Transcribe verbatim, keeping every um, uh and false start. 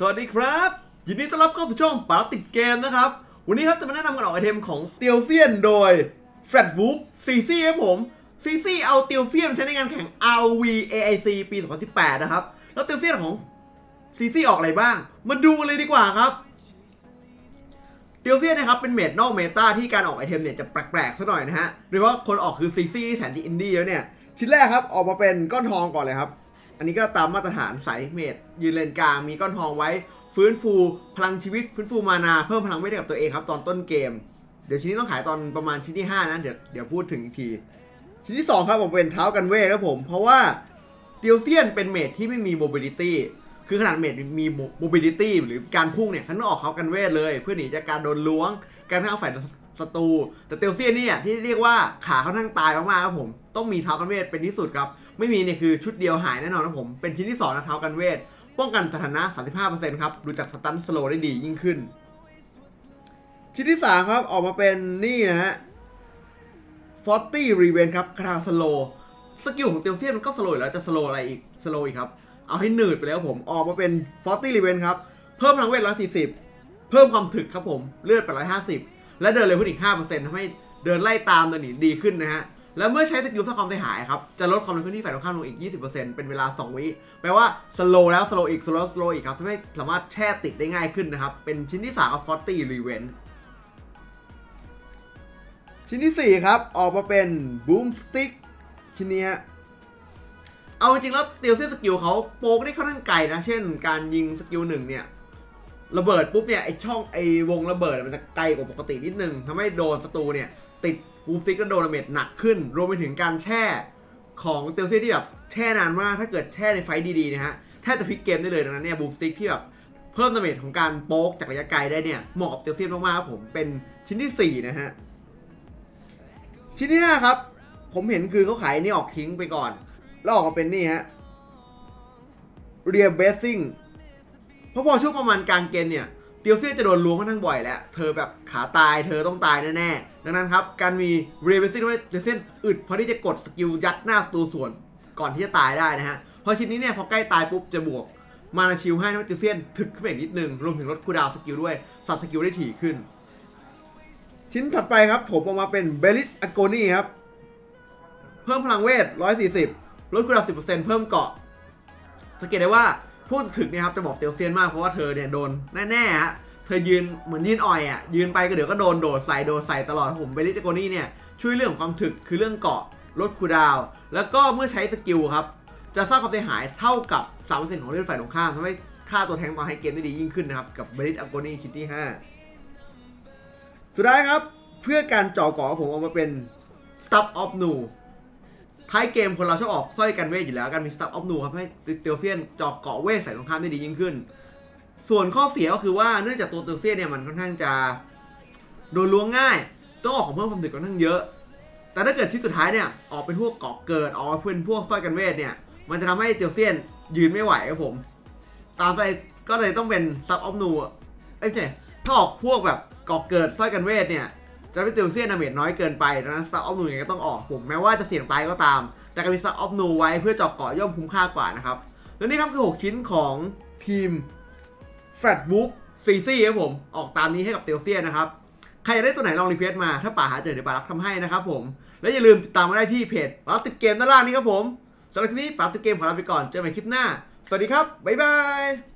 สวัสดีครับยินดีต้อนรับเข้าสู่ช่องป๋าติดเกมนะครับวันนี้ครับจะมาแนะนำกันออกไอเทมของเตียวเซียนโดยแฟลตวูฟซีซี่ครับผมซีซี่เอาเตียวเซียนใช้ในงานแข่ง อาร์ วี เอ ไอ ซี ปีสองพันสิบแปดนะครับแล้วเตียวเซียนของซีซี่ออกอะไรบ้างมาดูกันเลยดีกว่าครับเตียวเซียนนะครับเป็นเมดนอกเมตาที่การออกไอเทมเนี่ยจะแปลกๆซะหน่อยนะฮะโดยเฉพาะคนออกคือซีซี่ที่แสนดีอินดี้แล้วเนี่ยชิ้นแรกครับออกมาเป็นก้อนทองก่อนเลยครับอันนี้ก็ตามมาตรฐานสายเมดยืนเลนกลางมีก้อนทองไว้ฟื้นฟูพลังชีวิตฟื้นฟูมานาเพิ่มพลังไม่ได้กับตัวเองครับตอนต้นเกมเดี๋ยวชิ้นนี้ต้องขายตอนประมาณชิ้นที่ห้านะเดี๋ยวเดี๋ยวพูดถึงทีชิ้นที่สองครับผมเป็นเท้ากันเว่ครับผมเพราะว่าเตียวเซียนเป็นเมดที่ไม่มีโมบิลิตี้คือขนาดเมดมีโมบิลิตี้หรือการพุ่งเนี่ยท่านต้องออกเท้ากันเว่เลยเพื่อหนีจากการโดนล้วงการฆ่าฝ่ายศัตรูแต่เตียวเซียนนี่ที่เรียกว่าขาเขาทั้งตายมากๆครับผมต้องมีเท้ากันเวทเป็นที่สุดครับไม่มีเนี่ยคือชุดเดียวหายแน่นอนนะผมเป็นชิ้นที่สองนะเท้ากันเวทป้องกันสถานะ สามสิบห้าเปอร์เซ็นต์ ครับดูจากสตันสโลได้ดียิ่งขึ้นชิ้นที่สามครับออกมาเป็นนี่นะฮะ Forty Revenge ครับคาสโลสกิลของเตียวเซียนมันก็สโลอยู่แล้วจะสโลอะไรอีกสโลอีกครับเอาให้หนืดไปแล้วผมออกมาเป็น Forty Revenge ครับเพิ่มพลังเวทหนึ่งร้อยสี่สิบเพิ่มความถึกครับผมเลือดไปหนึ่งร้อยห้าสิบและเดินเร็วขึ้นอีก ห้าเปอร์เซ็นต์ ทำให้เดินไล่ตามตัวหนีดีขึ้นนะฮะแล้วเมื่อใช้สกิลสร้างความเสียหายครับจะลดความเร็วขึ้นที่ฝ่ายตรงข้ามลงอีก ยี่สิบเปอร์เซ็นต์ เป็นเวลาสองวิแปลว่าสโลว์แล้วสโลว์อีกสโลว์สโลว์อีกครับทำให้สามารถแช่ติดได้ง่ายขึ้นนะครับเป็นชิ้นที่สามครับ Forty Revenge ชิ้นที่สี่ครับออกมาเป็น Boomstick ชิ้นนี้ฮะเอาจริงๆแล้วเตียวเซียนสกิลเขาโปกได้ค่อนข้างไกลนะเช่นการยิงสกิลหนึ่งเนี่ยระเบิดปุ๊บเนี่ยไอช่องไอวงระเบิดมันจะไกลกว่าปกตินิดนึงทำให้โดนศัตรูเนี่ยติดบูมสติ๊กก็โดนดาเมจหนักขึ้นรวมไปถึงการแช่ของเตียวเซียนที่แบบแช่นานมากถ้าเกิดแช่ในไฟดีๆนะฮะแทบจะพลิกเกมได้เลยดังนั้นเนี่ยบูมสติ๊กที่แบบเพิ่มดาเมจของการโป๊กจากระยะไกลได้เนี่ยเหมาะกับเตียวเซียนมากๆครับผมเป็นชิ้นที่สี่นะฮะชิ้นที่ห้าครับผมเห็นคือเขาขายนี่ออกทิ้งไปก่อนแล้วออกมาเป็นนี่ฮะเรียเบสซิ่งเพราะพอช่วงประมาณกลางเกมเนี่ยเตียวเซียนจะโดนล้วงค่อนข้างบ่อยแล้วเธอแบบขาตายเธอต้องตายแน่ๆดังนั้นครับการมีเรเบซิ่งด้วยเตียวเซียนอึดพอที่จะกดสกิลยัดหน้าศัตรูส่วนก่อนที่จะตายได้นะฮะพอชิ้นนี้เนี่ยพอใกล้ตายปุ๊บจะบวกมานาชิลให้ทำให้เตียวเซียนถึกขึ้นไปนิดนึงรวมถึงลดคูลดาวน์สกิลด้วยสับสกิลได้ถี่ขึ้นชิ้นถัดไปครับผมออกมาเป็นเบลิสอะโกนี่ครับเพิ่มพลังเวทหนึ่งร้อยสี่สิบลดคูลดาวน์ สิบเปอร์เซ็นต์ เพิ่มเกาะสังเกตได้ว่าพูดถึงเนี่ยครับจะบอกเตียวเซียนมากเพราะว่าเธอเนี่ยโดนแน่ๆฮะเธอยืนเหมือนยืนอ่อยอ่ะยืนไปก็เดี๋ยวก็โดนโดดใส่โดดใส่ตลอดผมเบลิสโกนี่เนี่ยช่วยเรื่องความถึกคือเรื่องเกาะลดคูลดาวน์แล้วก็เมื่อใช้สกิลครับจะสร้างความเสียหายเท่ากับ สามเปอร์เซ็นต์ ของเลือดฝ่ายตรงข้ามทำให้ค่าตัวแทงตอนให้เกมได้ดียิ่งขึ้นนะครับกับเบลิสโกนี่ชิ้นที่ห้าสุดท้ายครับเพื่อการจ่อเกาะผมเอามาเป็น Stuff of Nuท้ายเกมคนเราชอบออกสร้อยกันเวทอยู่แล้วการมีสตัฟออฟนูครับให้เตียวเซียนจอกเกาะเวทใส่ตรงข้ามได้ดียิ่งขึ้นส่วนข้อเสียก็คือว่าเนื่องจากตัวเตียวเซียนเนี่ยมันค่อนข้างจะโดนล้วงง่ายต้องออกของเพิ่มความถึกค่อนข้างเยอะแต่ถ้าเกิดชิ้นสุดท้ายเนี่ยออกเป็นพวกเกาะเกิดออกเป็นพวกสร้อยกันเวทเนี่ยมันจะทำให้เตียวเซียนยืนไม่ไหวครับผมตามใจก็เลยต้องเป็นสตัฟออฟนูไม่ใช่ถ้าออกพวกแบบเกาะเกิดสร้อยกันเวทเนี่ยจะเป็นเตียวเซียนดาเมจน้อยเกินไปดังนั้นสตาร์ออฟนูยังไงก็ต้องออกผมแม้ว่าจะเสี่ยงตายก็ตามแต่การมีสตาร์ออฟนูไว้เพื่อเจาะเกาะย่อมคุ้มค่ากว่านะครับและนี่ครับคือหกชิ้นของทีมแฟลตวูฟซีซี่ครับผมออกตามนี้ให้กับเตียวเซียนนะครับใครอยากได้ตัวไหนลองรีเควสต์มาถ้าป่าหาเจอเดี๋ยวป่ารับทำให้นะครับผมและอย่าลืมติดตามมาได้ที่เพจป่าติดเกมด้านล่างนี้ครับผมสำหรับคลิปนี้ป่าติดเกมขอลาไปก่อนเจอกันใหม่คลิปหน้าสวัสดีครับบ๊ายบาย